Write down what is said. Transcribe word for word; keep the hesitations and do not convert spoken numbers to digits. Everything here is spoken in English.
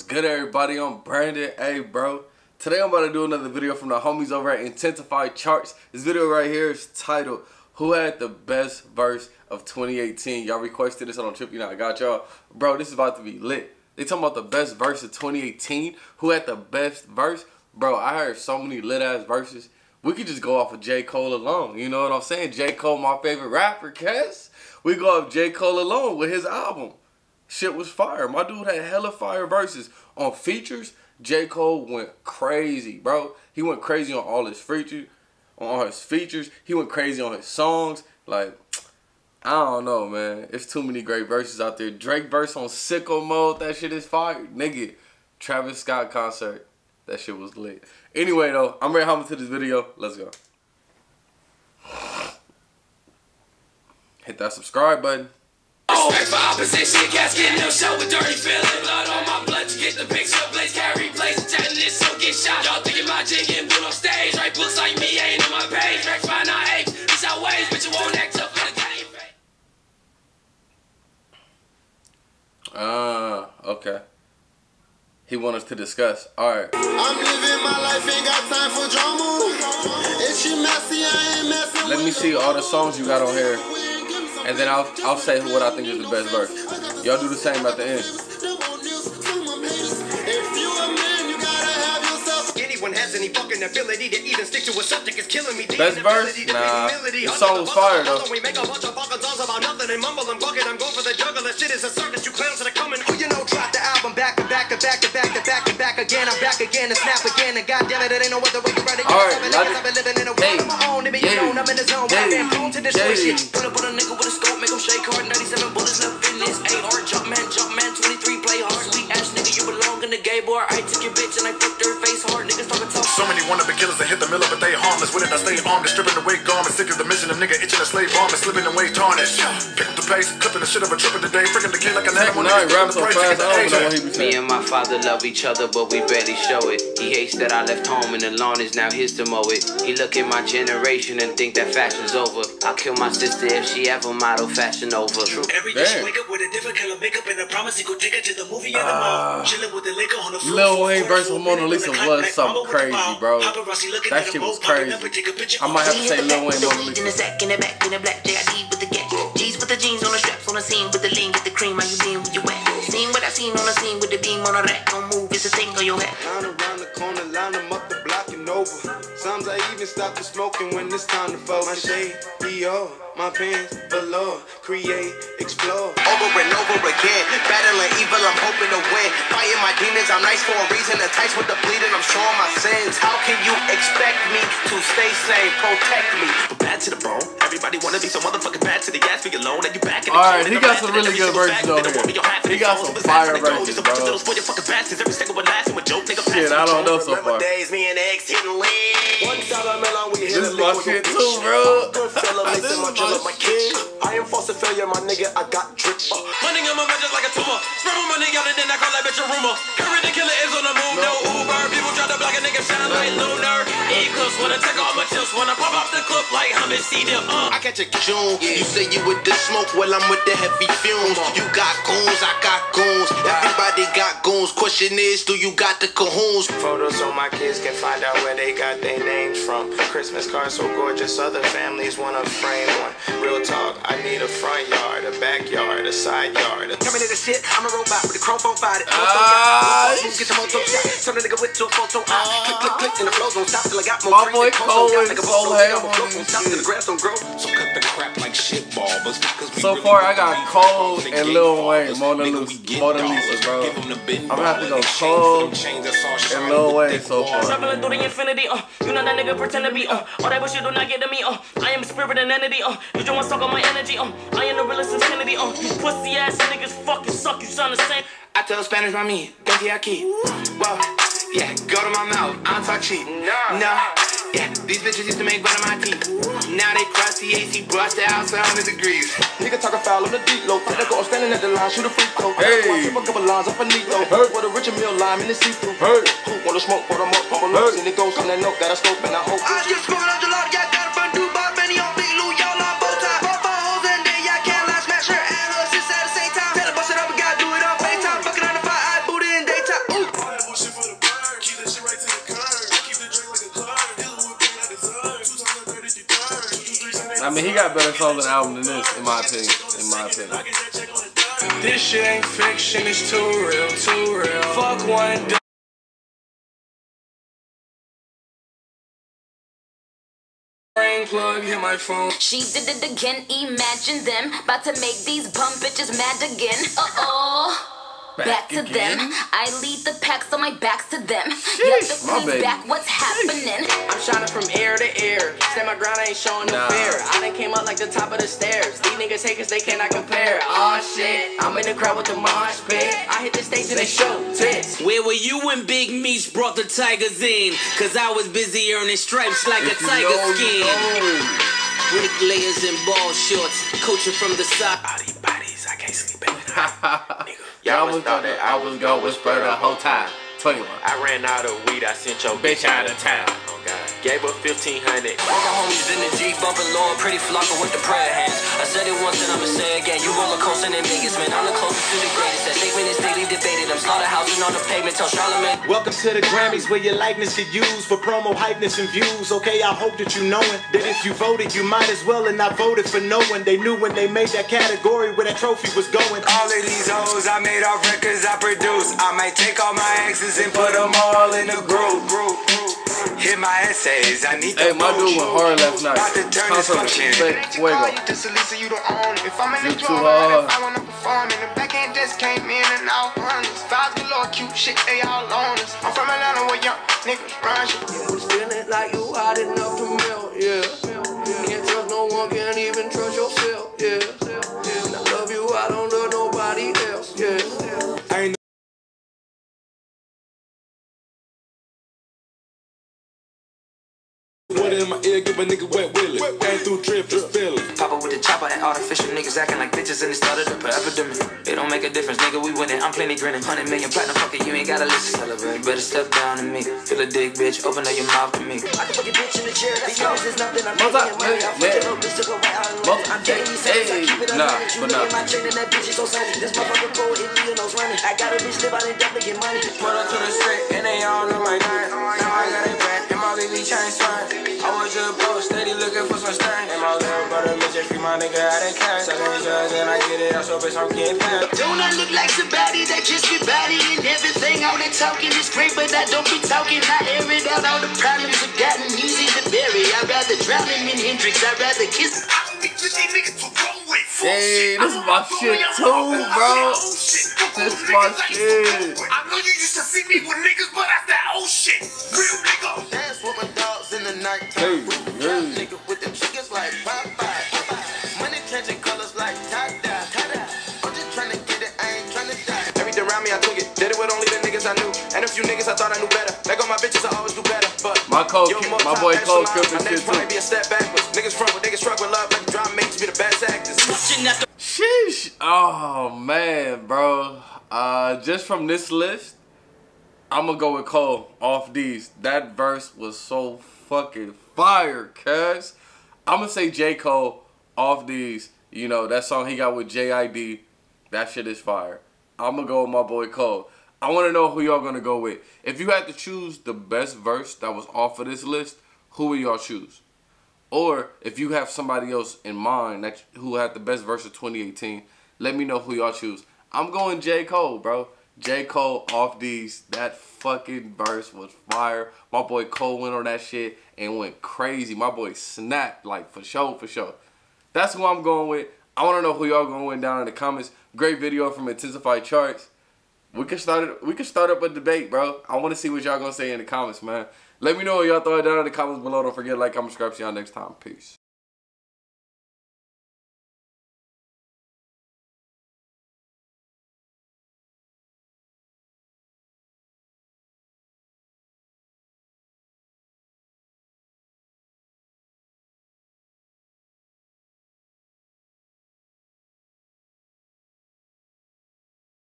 What's good, everybody? I'm Brandon A. Bro. Today I'm about to do another video from the homies over at Intensified Charts. This video right here is titled, Who Had the Best Verse of twenty eighteen? Y'all requested this on a trip, you know I got y'all. Bro, this is about to be lit. They talking about the best verse of twenty eighteen. Who had the best verse? Bro, I heard so many lit-ass verses. We could just go off of J. Cole alone. You know what I'm saying? J. Cole, my favorite rapper, cuz. We go off J. Cole alone with his album. Shit was fire. My dude had hella fire verses. On features, J. Cole went crazy, bro. He went crazy on all his features. On all his features. He went crazy on his songs. Like, I don't know, man. It's too many great verses out there. Drake verse on Sicko Mode. That shit is fire. Nigga, Travis Scott concert. That shit was lit. Anyway, though, I'm ready to hop into this video. Let's go. Hit that subscribe button. Respect for opposition, casket, no show with dirty feeling. Blood on my blood, you get the picture, place, carry place, telling this, so get shot. Y'all thinking my jig and put on stage, right? Books like me ain't on my page, right? Find our age, it's our ways, but you won't act up for the game. Ah, okay. He wants us to discuss. Alright. I'm living my life, ain't got time for drama. It's you messy, I ain't messy. Let me see all the songs you got on here. And then I'll, I'll say what I think is the best verse. Y'all do the same at the end. Anyone has any fucking ability to even stick to a subject is killing me. Best verse? Nah. This song was fire though. We make a bunch of fucking songs about nothing and mumble and bucket. I'm going for the juggler. Shit is a circus. You clowns are coming. Oh, you know, drop the album back to back to back to back to back to back again. I'm back again and snap again. And goddamn it, it ain't no other way to write it. All right, I've been living in a world of my own. If you know, I'm in the zone. I'm prone to this shit. Put up on a nigga with a scope, make him shake hard. ninety-seven bullets left in this A R. Jump man, jump man. twenty-three play hard. Sweet ass nigga, you belong in the gay bar. I took your bitch and I fucked her face hard. So many wannabe killers that hit the miller, but they harmless. When it I stay armed, stripping away garments. Sick of the mission of nigga itching a slave arm and slipping away tarnished. Pick up the pace, clipping the shit of a trip of the day, freaking the kid like an animal. Me and my father love each other, but we barely show it. He hates that I left home and the lawn is now his to mow it. He look at my generation and think that fashion's over. I'll kill my sister if she ever model fashion over. Every day she wake up with a different color makeup and I promise he could take her to the movie in the mall. Chilling with the liquor on the floor. Lil Wayne versus Mona Lisa was something crazy, bro. That shit was crazy. I might have to say Lil Wayne, Mona Lisa. Sometimes I even stop the smoking when it's time to fall. My shade, D O, my pants, below, create, explore. Over and over again, battling evil, I'm hoping to win. Fighting my demons, I'm nice for a reason. Enticed with the bleeding, I'm showing my sins. How can you expect me to stay sane? Protect me. But bad to the bone, everybody wanna be so motherfucking bad to the ass for your loan. And you back in the Alright, he got some really good verses over here. He got some fire verses, bro. Shit, I don't know so far. One dollar melon, we hit a lick with a bitch. I'm a good fella, mixing my drill up my kid. I ain't forced to failure, my nigga, I got drip up. Running on my bed just like a tumor. Spread my money out and then I call that bitch a rumor. Current the killer is on the move, no Uber. People try to block a nigga, shine like Lunar. Eclipse, wanna take all my chips, wanna pop off the clip like hummus, see them up. I catch a June, you say you with the smoke, well I'm with the heavy fumes. You got goons, I got goons. Everybody got goons, question is, do you got the cahoons? Photos on my kids can find out where they got their names from. Christmas cards so gorgeous, other families wanna frame one. Real talk, I need a front yard, a backyard, a side yard. Coming in the shit, I'm a robot with a chrome body. Ah, get some moto shot. Turn a nigga with two photo eyes. Click, click, click, and the flows don't stop till I got more. My boy Cole is so heavy. So far, I got Cole and Lil Wayne, Mona Lisa, Mona Lisa, bro. I'm gonna have to go Cole and Lil Wayne so far. Traveling through the infinity, uh, you know. That nigga pretend to be, uh, all that bullshit do not get to me, uh, I am spirit and entity, uh, you don't want to suck on my energy, uh, I am the realest insanity, uh, you pussy ass niggas fucking suck, you sound the same. I tell Spanish by me, Benji Aki, well, yeah, go to my mouth, I don't talk cheap, no, no, yeah, these bitches used to make fun of my teeth, now they cross the A C, brush the house one hundred degrees. Nigga talk a foul on the deep low, fuck that girl standing at the line, shoot a free throw, hey, I trip a couple lines off a neat low, hurt with a Richard Mille lime in the see-through, hurt, who wanna smoke, put them up, pump a loose, and it goes on that note that I smoke. And I hope I just scored on the lot, y'all got from Dubai, many on Big Lou, y'all on both sides. Both my hoes and then y'all can't lie, smash her and her sis at the same time. Tell her bust it up, we gotta do it all, time. Fucking on the fire, I boot it in daytime. mean, he got better songs on the album than this, in my opinion. In my opinion. This shit ain't fiction, it's too real, too real. Fuck one day. Plug, hit my phone. She did it again, imagine them. About to make these bum bitches mad again. Uh-oh. Back, back to again? Them. I lead the pack, so my back's to them. Get the queen's back, what's happening? I'm shining from air to air. Stand my ground, I ain't showing no nah. fear. I done came up like the top of the stairs. These niggas haters, they cannot compare. Aw oh, shit, I'm in the crowd with the mosh pit. I hit the stage and they show tits. Where were you when Big Meech brought the tigers in? Cause I was busy earning stripes like if a tiger know, skin. Brick layers and ball shorts, coaching from the side. Body bodies, I can't sleep at night. Y'all was thought that I was gonna whisper the whole time. twenty-one. I ran out of weed, I sent your bitch out of town. Oh God. Gave up fifteen hundred. All my homies in the Jeep, bumping low, pretty flocking with the prayer hands. I said it once and I'ma say again, you roller coasting in Vegas, man. I'm the closest to the greatest. That statement is daily debated. I'm slaughterhousing on the pavement, tell Charlemagne. Welcome to the Grammys, where your likeness get used for promo hypeness and views. Okay, I hope that you know it, that if you voted, you might as well. And I voted for no one. They knew when they made that category where that trophy was going. All of these hoes I made off records I produced. I might take all my exes and put them all in a group. Hit my essays, I need hey, the my dude went hard last night. About to turn this function. If I'm in the club, I want to perform. And the back end just came in and out runners. Vibes below, cute shit, they all on us. I'm from Atlanta where young niggas run shit. You was feeling like you hot enough to melt, yeah. Can't trust no one, can't even trust yourself, yeah. And I love you, I don't love nobody else, yeah. In my ear, give a nigga wet willy. Ain't through drip, just feel it. Papa with the chopper and artificial niggas acting like bitches and they started up an epidemic. It don't make a difference, nigga, we winning. I'm plenty grinning. one hundred million platinum, fuck it, you ain't gotta listen. Celebrate. You better step down to me. Feel a dick, bitch, open up your mouth to me. I can fuck your bitch in the chair, that's yours, there's nothing I'm making. I'm fucking up, bitch, to go right out of the way. I'm dating these seconds, I keep it up. You look at my chain and that bitch is so sunny. This motherfucker cold, it be in those running. I got a bitch live out in debt to get money. Put up to the street, and they all know my name. Now I got it back, and my baby chain swine. I was your bro, steady looking for some stain. And my little brother, bitch, free my nigga out of cash. Suckin' drugs and I get it, I so bitch, I'm getting paid. Don't I look like somebody that just be body and everything? All that talking is great, but I don't be talking. I air it out, all the problems have gotten easy to bury. I'd rather drown him in Hendrix, I'd rather kiss. Hey, this is my shit too, bro. This is my shit. I know you used to see me with niggas, but that's that old shit. Real nigga. Dance with my dogs in the night. Hey, hey. With them chickens like Popeye. Money changing colors like tie-dye. I'm just trying to get it, I ain't trying to die. Everything around me I took it. Did it with only the niggas I knew. And a few niggas I thought I knew better. Like all my bitches I always do better. But my coach, my boy Cole tripping shit too. Be a step backwards. Niggas front with niggas struck with love like drama makes me the best actors. Sheesh. Oh man, bro. Uh, just from this list, I'm gonna go with Cole off these. That verse was so fucking fire, cuz. I'm gonna say J. Cole off these. You know, that song he got with J I D. That shit is fire. I'm gonna go with my boy Cole. I want to know who y'all going to go with. If you had to choose the best verse that was off of this list, who would y'all choose? Or if you have somebody else in mind that who had the best verse of twenty eighteen, let me know who y'all choose. I'm going J. Cole, bro. J. Cole off these. That fucking verse was fire. My boy Cole went on that shit and went crazy. My boy snapped, like, for sure, for sure. That's who I'm going with. I want to know who y'all going with down in the comments. Great video from Intensified Charts. We could start it. We could start up a debate, bro. I want to see what y'all gonna say in the comments, man. Let me know what y'all thought down in the comments below. Don't forget to like, comment, subscribe. See y'all next time. Peace.